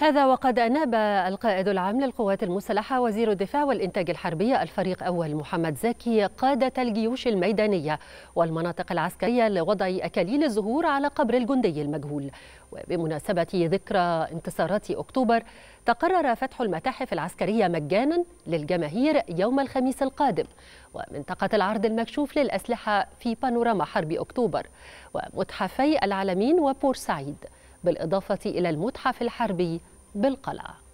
هذا وقد أناب القائد العام للقوات المسلحة وزير الدفاع والإنتاج الحربي الفريق أول محمد زكي قادة الجيوش الميدانية والمناطق العسكرية لوضع أكاليل الزهور على قبر الجندي المجهول. وبمناسبة ذكرى انتصارات أكتوبر تقرر فتح المتاحف العسكرية مجانا للجماهير يوم الخميس القادم ومنطقة العرض المكشوف للأسلحة في بانوراما حرب أكتوبر ومتحفي العلمين وبورسعيد، بالإضافة إلى المتحف الحربي بالقلعة.